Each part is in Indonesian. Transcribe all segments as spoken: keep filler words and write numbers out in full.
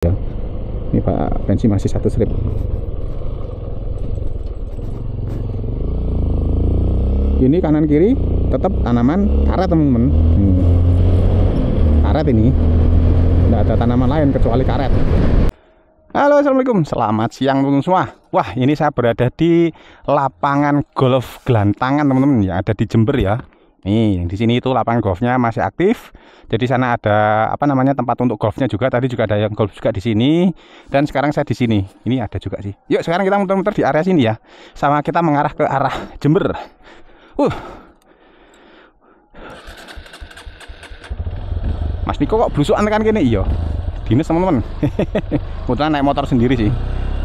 ya. Ini Pak Pensi masih satu strip. Ini kanan kiri tetap tanaman karet teman-teman. Hmm. Karet ini nggak ada tanaman lain kecuali karet. Halo, assalamualaikum, selamat siang teman-teman semua. Wah, ini saya berada di lapangan golf Glantangan teman-teman yang ada di Jember ya. Nih, di sini itu lapangan golfnya masih aktif. Jadi sana ada apa namanya tempat untuk golfnya juga. Tadi juga ada yang golf juga di sini. Dan sekarang saya di sini. Ini ada juga sih. Yuk sekarang kita muter-muter di area sini ya. Sama kita mengarah ke arah Jember. Uh, Mas Niko kok blusukan kan gini? Iya. Dinas teman-teman. Kebetulan naik motor sendiri sih,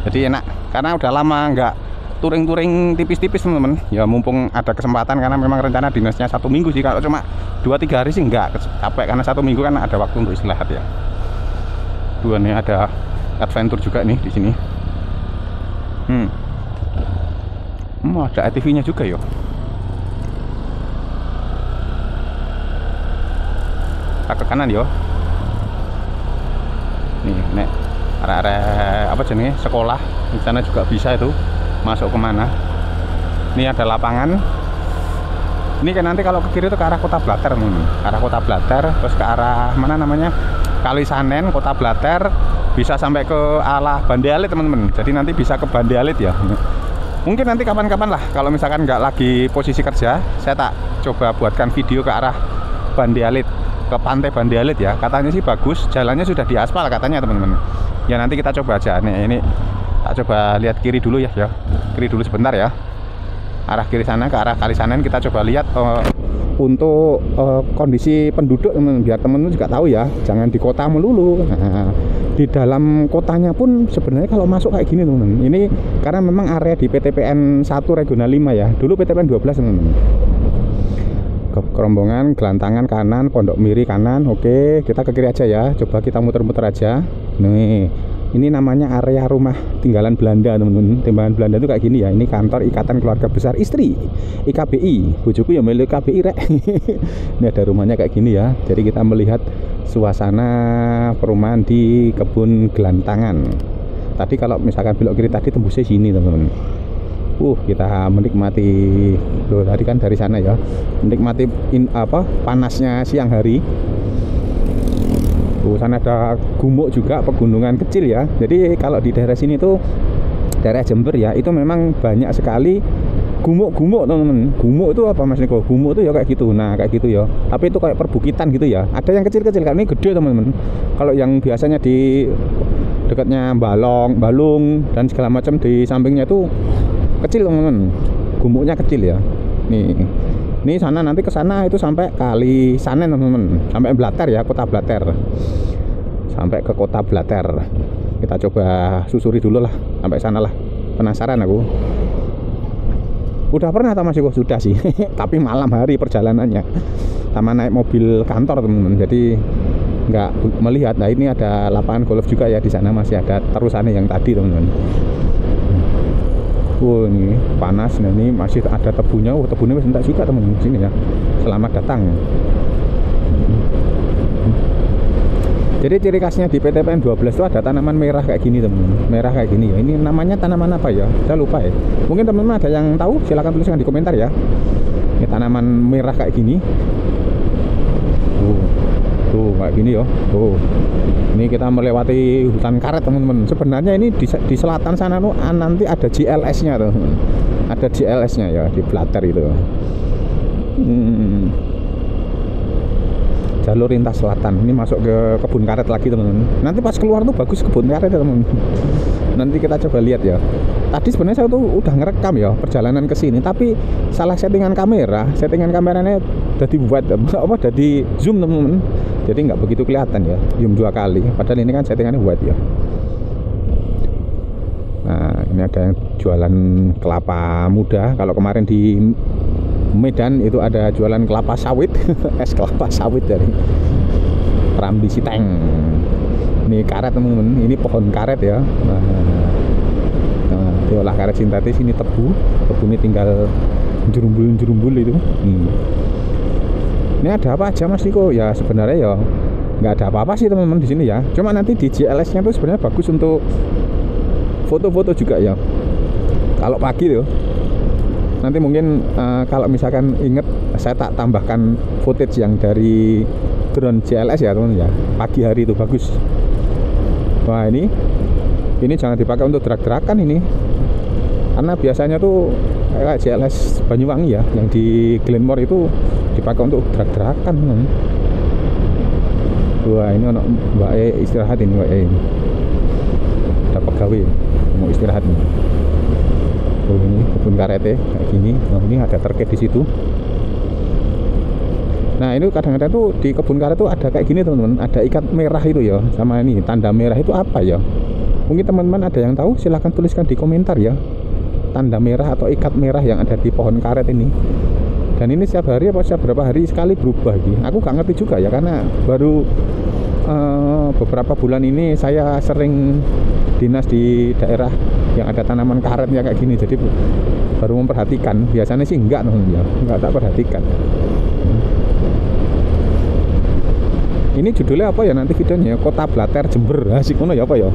jadi enak karena udah lama nggak touring-touring tipis-tipis teman-teman ya. Mumpung ada kesempatan, karena memang rencana dinasnya satu minggu sih. Kalau cuma dua tiga hari sih nggak capek, karena satu minggu kan ada waktu untuk istirahat ya. Dua nih ada adventure juga nih di sini. hmm. hmm ada A T V nya juga yo. Kita ke kanan yo. Nih, nek arah-arah apa jenenge sekolah di sana juga bisa itu masuk kemana. Ini ada lapangan. Ini kan nanti kalau ke kiri itu ke arah kota Blater nih, arah kota Blater, terus ke arah mana namanya Kalisanen, kota Blater, bisa sampai ke arah Bandealit teman-teman. Jadi nanti bisa ke Bandealit ya. Mungkin nanti kapan-kapan lah, kalau misalkan nggak lagi posisi kerja, saya tak coba buatkan video ke arah Bandealit, ke pantai Bandealit ya. Katanya sih bagus, jalannya sudah diaspal katanya teman-teman ya. Nanti kita coba aja nih. Ini tak coba lihat kiri dulu ya, ya kiri dulu sebentar ya, arah kiri sana ke arah Kalisanen. Kita coba lihat uh, untuk uh, kondisi penduduk teman-teman, biar teman-teman juga tahu ya, jangan di kota melulu. Nah, di dalam kotanya pun sebenarnya kalau masuk kayak gini teman-teman. Ini karena memang area di P T P N satu regional lima ya, dulu P T P N dua belas teman-teman. Krombongan, Glantangan kanan, Pondok Miri kanan. Oke, kita ke kiri aja ya. Coba kita muter-muter aja. Nih, ini namanya area rumah tinggalan Belanda teman-teman. Tinggalan Belanda itu kayak gini ya. Ini kantor Ikatan Keluarga Besar Istri, I K B I. Bojoku ya milik I K B I rek. Ini ada rumahnya kayak gini ya. Jadi kita melihat suasana perumahan di kebun Glantangan. Tadi kalau misalkan belok kiri tadi tembusnya sini teman-teman. Uh, kita menikmati loh, tadi kan dari sana ya, menikmati in, apa panasnya siang hari. Tuh, sana ada gumuk juga, pegunungan kecil ya. Jadi kalau di daerah sini tuh, daerah Jember ya, itu memang banyak sekali gumuk-gumuk teman-teman. Gumuk itu apa Mas Niko? Gumuk itu ya kayak gitu, nah kayak gitu ya. Tapi itu kayak perbukitan gitu ya. Ada yang kecil-kecil, kan ini gede teman-teman. Kalau yang biasanya di dekatnya Balung, Balung dan segala macam di sampingnya tuh kecil teman-teman, gumuknya kecil ya. Nih, nih sana nanti ke sana itu sampai Kalisanen teman-teman, sampai Blater ya, kota Blater, sampai ke kota Blater. Kita coba susuri dulu lah, sampai sana lah. Penasaran aku. Udah pernah tahu Mas Niko? Sudah sih, tapi malam hari perjalanannya, sama naik mobil kantor teman-teman. Jadi nggak melihat. Nah ini ada lapangan golf juga ya di sana, masih ada terusannya yang tadi teman-teman. Wow, ini panas. Nah, ini masih ada tebunya. Wah, tebunya masih entak juga teman-teman sini ya. Selamat datang. Jadi ciri khasnya di P T P N dua belas itu ada tanaman merah kayak gini teman-teman. Merah kayak gini ya. Ini namanya tanaman apa ya? Saya lupa ya. Mungkin teman-teman ada yang tahu, silahkan tuliskan di komentar ya. Ini tanaman merah kayak gini. Tuh, tuh kayak gini ya. Tuh. Ini kita melewati hutan karet teman-teman. Sebenarnya ini di, di selatan sana tuh nanti ada J L S-nya tuh, ada J L S-nya ya di Blater itu. Hmm. Jalur lintas selatan. Ini masuk ke kebun karet lagi teman-teman. Nanti pas keluar tuh bagus kebun karet ya teman-teman. Nanti kita coba lihat ya. Tadi sebenarnya saya tuh udah ngerekam ya perjalanan ke sini, tapi salah settingan kamera. Settingan kameranya udah dibuat apa? Jadi zoom teman-teman. Jadi nggak begitu kelihatan ya, zoom dua kali. Padahal ini kan settingannya buat ya. Nah, ini ada yang jualan kelapa muda. Kalau kemarin di Medan itu ada jualan kelapa sawit, es kelapa sawit dari Rambi Siteng. Ini karet teman-teman, ini pohon karet ya. Nah, nah diolah karet sintetis. Ini tebu, tebu ini tinggal jerumbul-jerumbul itu. Hmm. Ini ada apa aja Mas Niko? Ya sebenarnya ya nggak ada apa-apa sih teman-teman di sini ya. Cuma nanti di J L S-nya tuh sebenarnya bagus untuk foto-foto juga ya. Kalau pagi tuh. Nanti mungkin uh, kalau misalkan inget, saya tak tambahkan footage yang dari drone J L S ya teman ya. Pagi hari itu bagus. Wah ini, ini jangan dipakai untuk drag-dragan ini. Karena biasanya tuh kayak J L S Banyuwangi ya, yang di Glenmore itu dipakai untuk drag-dragan. Wah ini anak Mbak E istirahat ini, Mbak E ini. Ada pegawai mau istirahat nih. Oh, ini kebun karete kayak gini. Nah ini ada terkait di situ. Nah ini kadang-kadang tuh di kebun karet tuh ada kayak gini teman-teman. Ada ikat merah itu ya, sama ini tanda merah itu apa ya? Mungkin teman-teman ada yang tahu, silahkan tuliskan di komentar ya. Tanda merah atau ikat merah yang ada di pohon karet ini. Dan ini setiap hari apa setiap berapa hari sekali berubah ini. Aku gak ngerti juga ya, karena baru uh, beberapa bulan ini saya sering dinas di daerah yang ada tanaman karetnya kayak gini. Jadi baru memperhatikan. Biasanya sih enggak ya, enggak tak perhatikan. Ini judulnya apa ya nanti videonya? Kota Blater Jember. Asik ngono ya apa ya?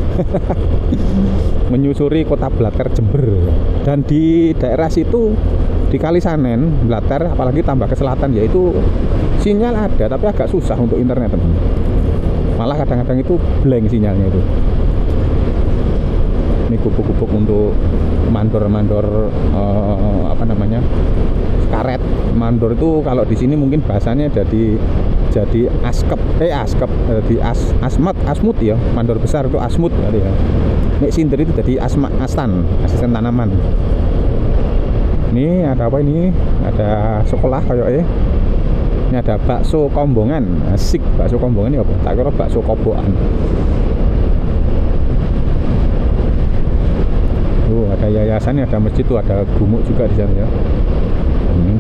Menyusuri Kota Blater Jember. Dan di daerah situ di Kalisanen, Blater apalagi tambah ke selatan yaitu sinyal ada tapi agak susah untuk internet, teman. Malah kadang-kadang itu blank sinyalnya itu. Ini gubuk-gubuk untuk mandor-mandor eh, apa namanya? Karet. Mandor itu kalau di sini mungkin bahasanya jadi jadi askep, eh askep, jadi as, asmat, asmut ya, mandor besar itu asmut kali ya. Nek sinder itu jadi asma, astan, asisten tanaman. Ini ada apa ini? Ada sekolah kayak eh. Ini ada bakso Krombongan, asik bakso Krombongan ya, tak kira bakso kobokan. Oh ada yayasan, ada masjid tuh, ada gumuk juga di sana ya. Ini.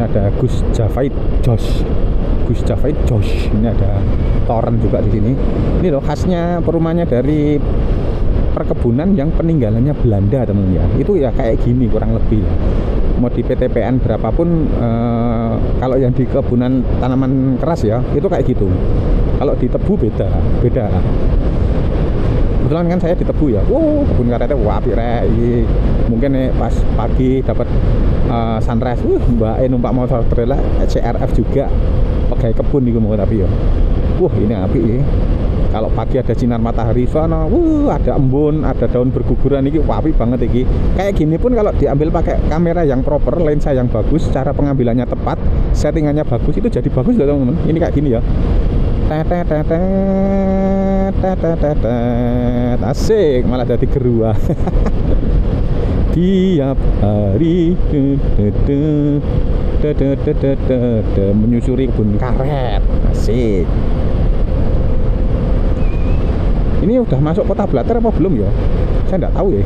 Ini ada Gus Javait Josh, Gus Javait Josh. Ini ada toren juga di sini. Ini loh khasnya perumahannya dari perkebunan yang peninggalannya Belanda teman-teman ya. Itu ya kayak gini kurang lebih. Mau di P T P N berapapun, eh, kalau yang di kebunan tanaman keras ya, itu kayak gitu. Kalau di tebu beda, beda. Kebetulan kan saya di tebu ya. Wow, kebun karetnya wapi rek. Mungkin nih pas pagi dapat Uh, sunrise, uh, Mbak E numpak motor trailer C R F juga pegawai kebun nih mau tapi ya. Wah ini api ya. Kalau pagi ada sinar matahari sana, uh, ada embun, ada daun berguguran ini, api banget ini. Kayak gini pun kalau diambil pakai kamera yang proper, lensa yang bagus, cara pengambilannya tepat, settingannya bagus, itu jadi bagus loh teman-teman. Ini kayak gini ya. Asik, malah jadi gerua. Tiap hari menyusuri kebun karet. Asik. Ini udah masuk kota Blater apa belum ya? Saya enggak tahu ya.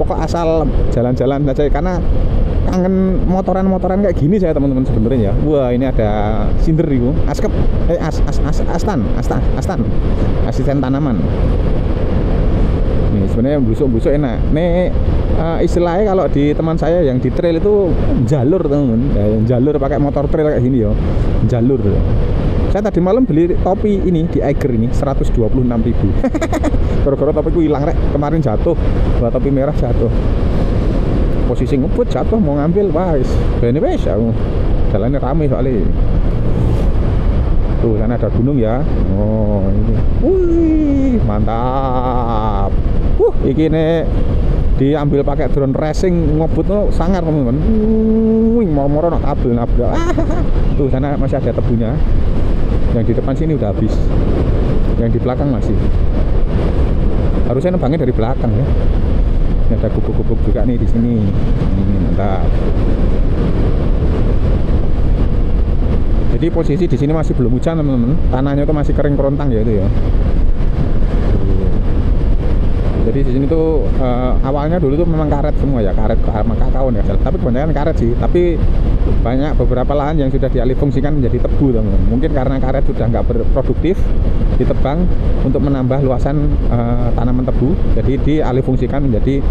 Pokok asal jalan-jalan saja karena kangen motoran-motoran kayak gini saya teman-teman sebenarnya ya. Wah, ini ada sinder itu. Askep eh as, as, as, astan, astan, astan. Asisten tanaman. Nih sebenarnya busuk-busuk enak. Nih uh, istilahnya kalau di teman saya yang di trail itu jalur teman-teman, ya, jalur pakai motor trail kayak gini ya, jalur. Saya tadi malam beli topi ini di Eiger ini seratus dua puluh enam ribu. Gara-gara topiku hilang rek, kemarin jatuh, buat topi merah jatuh. Posisi ngebut jatuh mau ngambil, wah wis bene wis aku. Jalannya ramai soalnya. Tuh sana ada gunung ya. Oh ini. Wih, mantap. Uh, iki nek diambil pakai drone racing ngebutno sangar, teman-teman. Wih, moro-moro nak kabel nabrak. Tuh sana masih ada tebunya. Yang di depan sini udah habis. Yang di belakang masih. Harusnya nembangnya dari belakang ya. Ini ada gubuk-gubuk juga nih di sini. Ini mantap. Jadi posisi di sini masih belum hujan, teman-teman. Tanahnya itu masih kering kerontang ya itu ya. Jadi di sini tuh uh, awalnya dulu tuh memang karet semua ya, karet sama kakaon ya, tapi kebanyakan karet sih. Tapi banyak beberapa lahan yang sudah dialih fungsikan menjadi tebu, teman-teman. Mungkin karena karet sudah nggak berproduktif, ditebang untuk menambah luasan uh, tanaman tebu. Jadi dialih fungsikan menjadi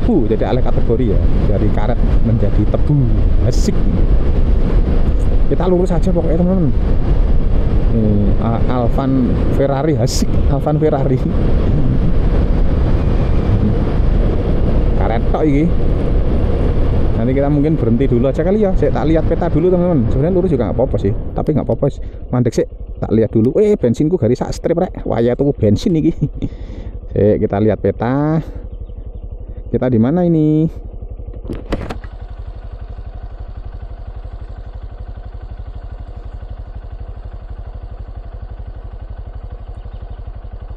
tebu, jadi alih kategori ya, dari karet menjadi tebu. Asik. Kita lurus aja pokoknya, teman-teman. Uh, Alvan Ferrari, asik, Alvan Ferrari. Karet tok iki. Nanti kita mungkin berhenti dulu aja kali ya. Saya tak lihat peta dulu, teman-teman. Sebenarnya lurus juga nggak apa-apa sih, tapi nggak apa-apa. Mantek sih, tak lihat dulu. Eh, bensinku garis sak strip rek. Waya tuku bensin iki. Sik, kita lihat peta. Kita di mana ini?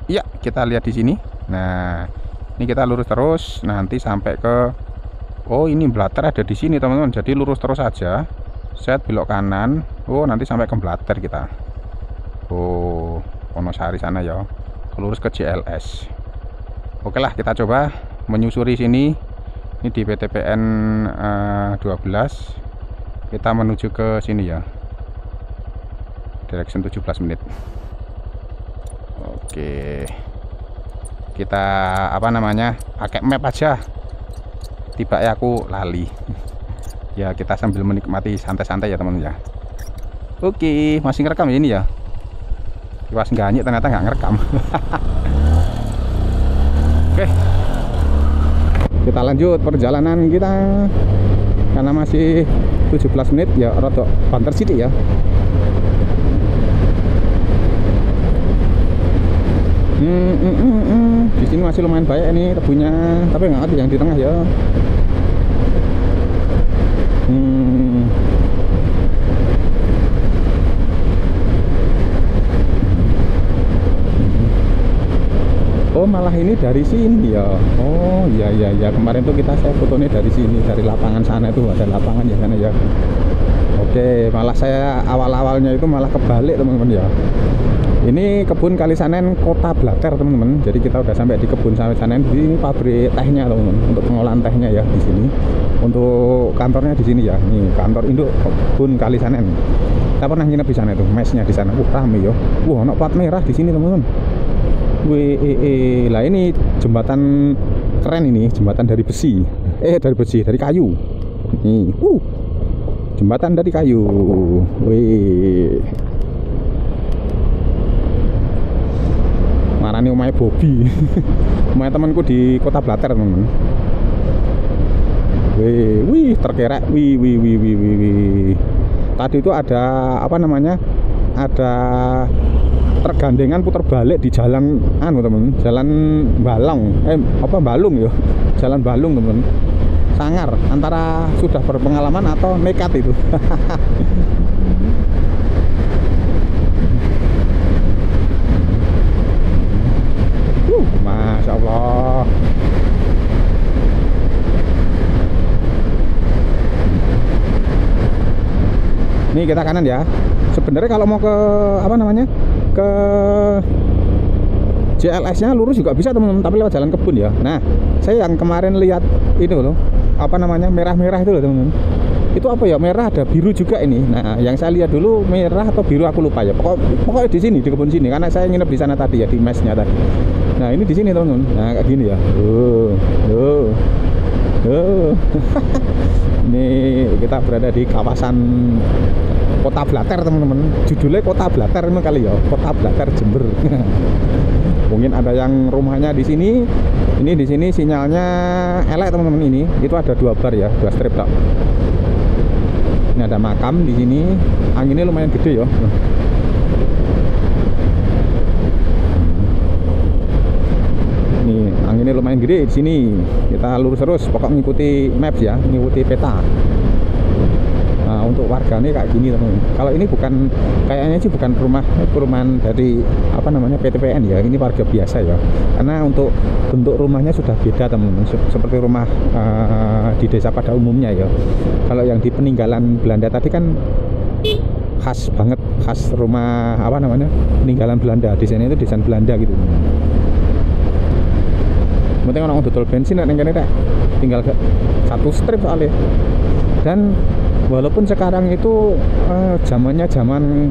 Ya, kita lihat di sini. Nah, ini kita lurus terus nanti sampai ke, oh ini Blater ada di sini, teman-teman. Jadi lurus terus aja. Set belok kanan. Oh, nanti sampai ke Blater kita. Oh, Wonosari sana ya. Lurus ke J L S. Oke lah, kita coba menyusuri sini. Ini di P T P N uh, dua belas. Kita menuju ke sini ya. Direction tujuh belas menit. Oke, kita apa namanya pakai map aja, tiba ya aku lali. Ya, kita sambil menikmati santai-santai ya, teman-teman ya. Oke, masih ngerekam ini ya. Kipas ganyi ternyata nggak ngerekam. Oke, kita lanjut perjalanan kita karena masih tujuh belas menit ya, rodok banter sithik ya. Hmm, hmm, hmm, hmm. Di sini masih lumayan banyak ini tebunya, tapi nggak ada yang di tengah ya. Hmm. Oh, malah ini dari sini ya. Oh iya iya ya, kemarin tuh kita saya fotonya dari sini, dari lapangan sana itu ada lapangan ya sana ya. Oke, malah saya awal-awalnya itu malah kebalik, teman-teman ya. Ini kebun Kalisanen kota Blater, teman-teman. Jadi kita udah sampai di kebun Kalisanen. Ini pabrik tehnya, teman-teman, untuk pengolahan tehnya ya di sini. Untuk kantornya di sini ya. Ini kantor induk kebun Kalisanen. Kita pernah nginep di sana itu, mesnya di sana. Wah, uh, rame yo. Wah, ono plat merah di sini, teman-teman. Wee, lah ini jembatan keren ini, jembatan dari besi. Eh, dari besi, dari kayu. Ini, uh, jembatan dari kayu. Wee. Ini Umai Bobi, Umai temanku di kota Blater, teman-teman. Wih, wih, terkerek, wih, wih, wih, wih, wih. Tadi itu ada apa namanya? Ada tergandengan putar balik di jalan anu, teman-teman. Jalan Balung, eh apa Balung ya? Jalan Balung, teman-teman. Sangar, antara sudah berpengalaman atau nekat itu. Masya Allah. Ini kita kanan ya. Sebenarnya kalau mau ke apa namanya, ke J L S-nya lurus juga bisa, teman-teman, tapi lewat jalan kebun ya. Nah, saya yang kemarin lihat ini loh, apa namanya, merah-merah itu loh, teman-teman. Itu apa ya, merah ada biru juga ini. Nah, yang saya lihat dulu merah atau biru aku lupa ya. Pokok, pokoknya di sini, di kebun sini, karena saya nginep di sana tadi ya, di mesnya tadi. Nah, ini di sini, teman-teman. Nah, kayak gini ya. Oh, oh, oh. Ini kita berada di kawasan kota Blater, teman-teman. Judulnya kota Blater memang kali ya, kota Blater Jember. Mungkin ada yang rumahnya di sini. Ini di sini sinyalnya elek, teman-teman. Ini itu ada dua bar ya, dua strip tak. Ini ada makam di sini. Anginnya lumayan gede ya. Nih, anginnya lumayan gede di sini. Kita lurus terus, pokok mengikuti maps ya, mengikuti peta. Nah, untuk warganya kayak gini, teman-teman. Kalau ini bukan, kayaknya sih bukan rumah, perumahan dari apa namanya P T P N ya. Ini warga biasa ya. Karena untuk bentuk rumahnya sudah beda, teman-teman. Seperti rumah uh, di desa pada umumnya ya. Kalau yang di peninggalan Belanda tadi kan khas banget, khas rumah apa namanya peninggalan Belanda. Desainnya itu desain Belanda gitu. penting orang dodol bensin nek kene tinggal ke satu strip soalnya. Dan walaupun sekarang itu eh, zamannya zaman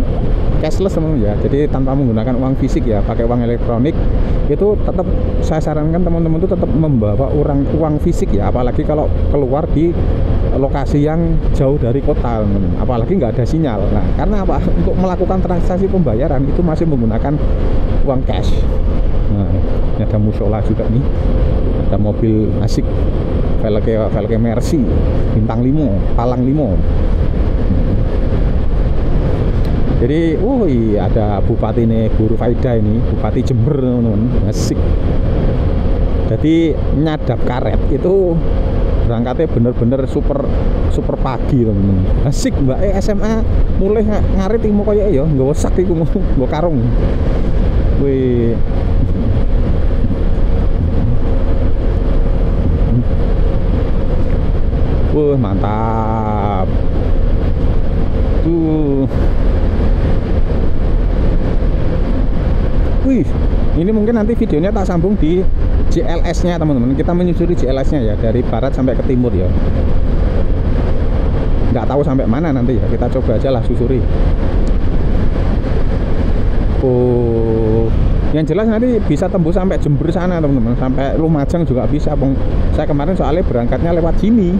cashless teman-teman ya, jadi tanpa menggunakan uang fisik ya, pakai uang elektronik, itu tetap saya sarankan teman-teman itu tetap membawa orang uang fisik ya, apalagi kalau keluar di lokasi yang jauh dari kota, apalagi nggak ada sinyal. Nah, karena apa? Untuk melakukan transaksi pembayaran itu masih menggunakan uang cash. Nah, ini ada musyola juga nih, ada mobil asik, velg velg Mercy, bintang limo, palang limo. Jadi, oh iya ada bupati nih, Guru Faida ini, bupati Jember, teman-teman, asik. Jadi nyadap karet itu berangkatnya bener-bener super super pagi, teman-teman, asik mbak. Eh S M A mulai ngarit ilmu koyok ya, nggak wasak iku nggo karung. Wih. Wah, mantap. Tuh. Wih, ini mungkin nanti videonya tak sambung di J L S-nya teman-teman. Kita menyusuri J L S-nya ya, dari barat sampai ke timur ya. Nggak tahu sampai mana nanti ya, kita coba aja lah susuri. Oh, yang jelas nanti bisa tembus sampai Jember sana teman-teman, sampai Lumajang juga bisa. Saya kemarin soalnya berangkatnya lewat sini.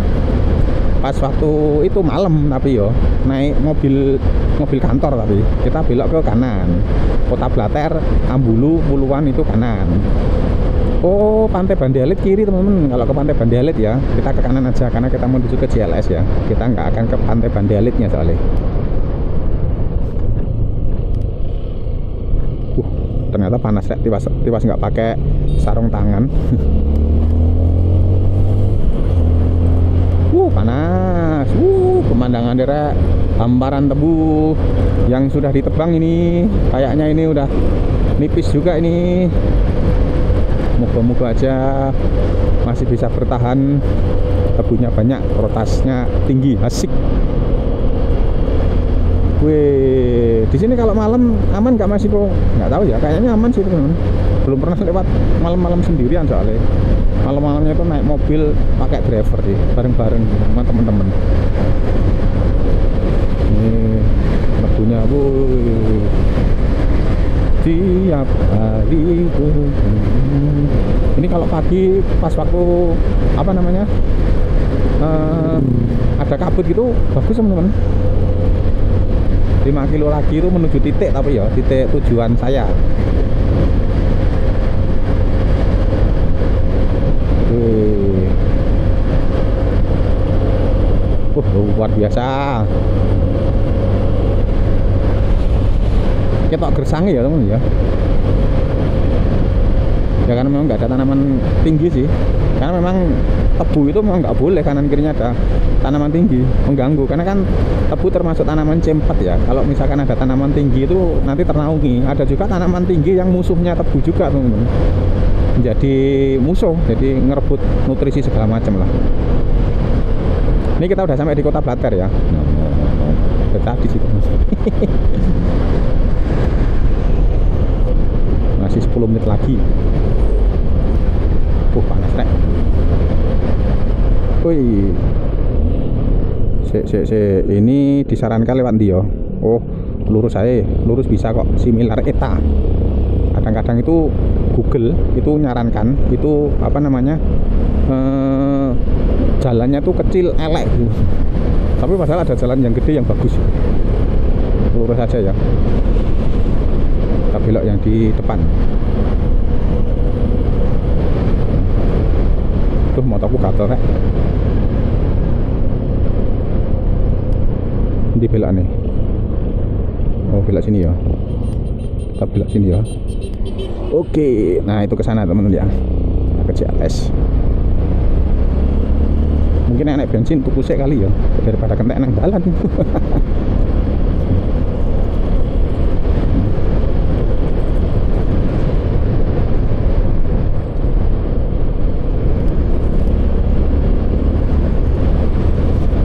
Pas waktu itu malam tapi yo naik mobil mobil kantor, tapi kita belok ke kanan, kota Blater, Ambulu, Buluan itu kanan. Oh, pantai Bandealit kiri teman-teman. Kalau ke pantai Bandealit ya kita ke kanan aja, karena kita menuju ke J L S ya, kita nggak akan ke pantai Bandealitnya soalnya. Uh, ternyata panas ya, tiwas tiwas nggak pakai sarung tangan. Uh, panas. Uh, pemandangan daerah hamparan tebu yang sudah ditebang ini. Kayaknya ini udah nipis juga ini. Moga-moga aja masih bisa bertahan. Tebunya banyak, rotasnya tinggi, asik. Wih, di sini kalau malam aman nggak Mas Niko? Nggak tahu ya, kayaknya aman sih teman-teman. Belum pernah lewat malam-malam sendirian soalnya. Malam-malamnya itu naik mobil pakai driver sih, bareng-bareng sama temen-temen. Ini nebunya, wuih. Tiap hari wuih. Ini kalau pagi pas waktu apa namanya uh, ada kabut gitu bagus teman-teman. lima kilo lagi itu menuju titik, tapi ya titik tujuan saya. Wah, uh, luar biasa. Ketok gersangi ya teman ya. Ya karena memang nggak ada tanaman tinggi sih. Karena memang tebu itu memang nggak boleh kanan kirinya ada tanaman tinggi, mengganggu. Karena kan tebu termasuk tanaman cempat ya. Kalau misalkan ada tanaman tinggi itu nanti ternaungi. Ada juga tanaman tinggi yang musuhnya tebu juga teman-teman. Menjadi musuh, jadi ngerebut nutrisi segala macam lah. Ini kita udah sampai di kota Blater ya. Tetap di situ. Masih sepuluh menit lagi. Oh, panas nek. Woi. Sik sik sik. Ini disarankan lewat ndi yo? Oh, lurus aja. Lurus bisa kok. Similar eta. Kadang-kadang itu Google itu nyarankan itu apa namanya eh, jalannya tuh kecil elek gitu. Tapi padahal ada jalan yang gede yang bagus. Lurus aja ya. Kita belok yang di depan. Tuh motorku gatel rek. Di belok nih. Oh belok sini ya. Kita belok sini ya. Oke, nah itu ke sana teman-teman ya. Ke J L S. Mungkin enak bensin tuku sik kali ya, daripada kentek nang dalan.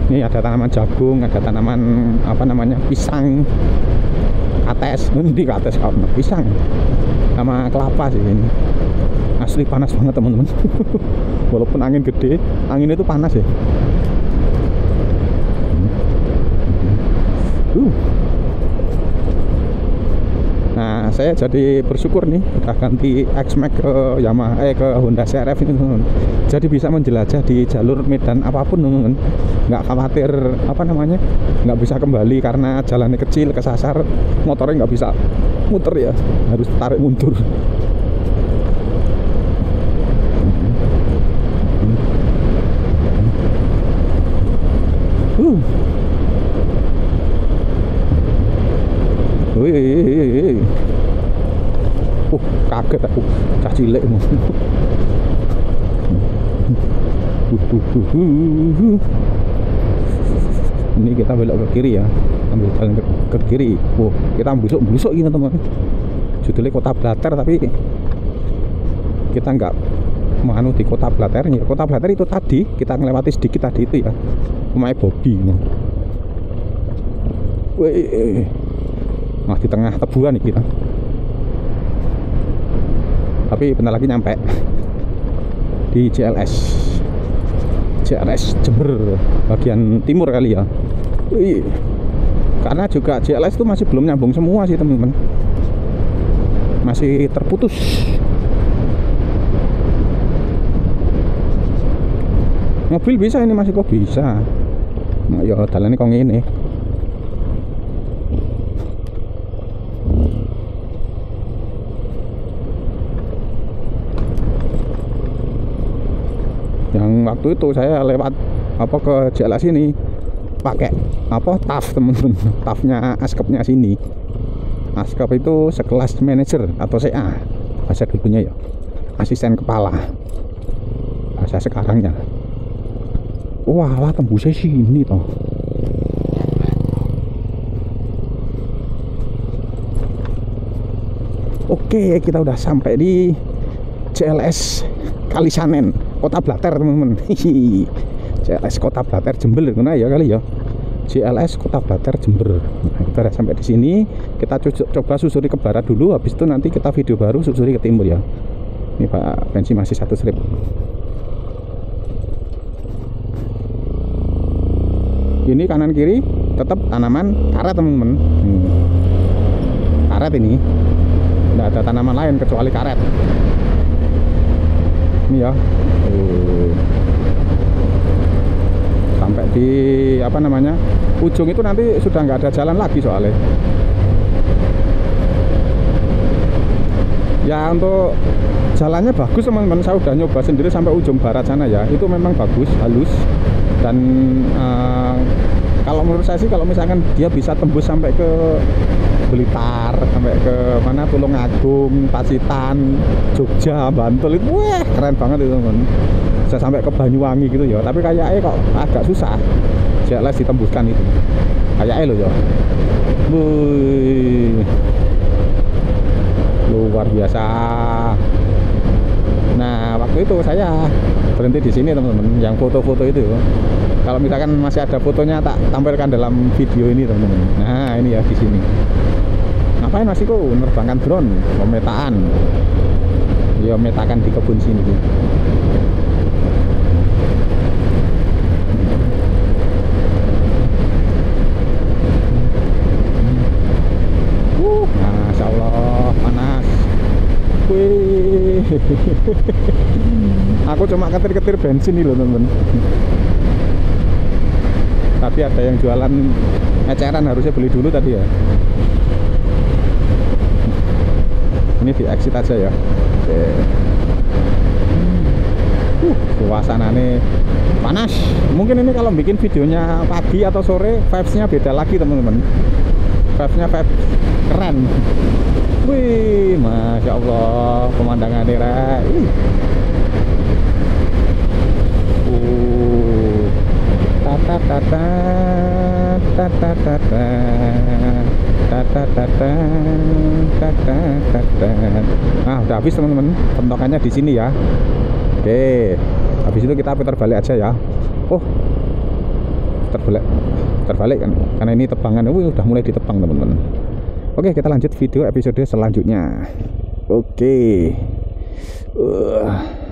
Ini ada tanaman jagung, ada tanaman apa namanya? Pisang. Kates, nanti kates pisang. Sama kelapa sih ini. Asli panas banget teman-teman. Walaupun angin gede, anginnya itu panas ya. Uh. Nah, saya jadi bersyukur nih udah ganti X-Max ke Yamaha eh ke Honda C R F ini teman-teman. Jadi bisa menjelajah di jalur Medan apapun teman-teman. Nggak khawatir apa namanya? Nggak bisa kembali karena jalannya kecil, kesasar, motornya nggak bisa muter ya, harus tarik mundur. Uh. Wih, uh, kaget aku, cah cilik mau. Ini kita belok ke kiri ya, ambil jalan ke, ke kiri. Wow, kita busuk busuk gini teman. Judulnya Kota Blater tapi kita nggak menganu di Kota Blaternya. Kota Blater itu tadi kita melewati sedikit tadi itu ya, Umai Bobi. Wih. Nah, di tengah tebuan nih kita. Tapi bentar lagi nyampe di J L S. J L S Jember bagian timur kali ya. Wih. Karena juga J L S itu masih belum nyambung semua sih, teman-teman. Masih terputus. Mobil bisa ini masih kok bisa. Nah, ya dalannya kok ngene. Waktu itu saya lewat apa ke J L S ini pakai apa T A F temen-temen, T A F-nya askepnya sini. Askep itu sekelas manajer atau C A bahasa dulunya ya, asisten kepala bahasa sekarangnya. Wah lah tembusnya sini toh. Oke, kita udah sampai di J L S Kalisanen Kota Blater teman-teman. J L S Kota Blater Jember, nah ya kali ya. J L S Kota Blater Jember. Nah, kita udah sampai di sini. Kita coba susuri ke barat dulu. Habis itu nanti kita video baru susuri ke timur ya. Ini Pak bensin masih satu strip. Ini kanan kiri tetap tanaman karet teman-teman. Hmm. Karet ini. Nggak ada tanaman lain kecuali karet. Ini ya. Sampai di apa namanya ujung itu nanti sudah nggak ada jalan lagi soalnya ya. Untuk jalannya bagus teman-teman, saya udah nyoba sendiri sampai ujung barat sana ya, itu memang bagus, halus dan uh, kalau menurut saya sih kalau misalkan dia bisa tembus sampai ke Blitar, sampai ke mana Tulungagung, Pacitan, Jogja, Bantul itu, wah keren banget itu teman. Bisa sampai ke Banyuwangi gitu ya, tapi kayaknya kok agak susah. J L S ditembuskan itu, kayaknya loh ya. Wih, luar biasa. Nah waktu itu saya berhenti di sini teman-teman, yang foto-foto itu. Kalau misalkan masih ada fotonya tak tampilkan dalam video ini teman-teman. Nah ini ya di sini. Ngapain Mas Niko menerbangkan drone, pemetaan. Ya metakan di kebun sini. Uh, Masya Allah panas. Wih. Aku cuma ketir-ketir bensin nih loh teman-teman. Tapi ada yang jualan eceran, harusnya beli dulu tadi ya. Ini di exit aja ya. Oke. Uh, suasananya panas. Mungkin ini kalau bikin videonya pagi atau sore, vibes-nya beda lagi teman-teman. Vibes-nya vibes keren. Wih, Masya Allah, pemandangannya rek. Uh, tata tata tata tata. Nah udah habis teman-teman pentokannya di sini ya. Oke, habis itu kita putar balik aja ya. Oh terbalik, terbalik kan karena ini tebangan. Wih, udah mulai ditebang teman-teman. Oke, kita lanjut video episode selanjutnya. Oke. Uh.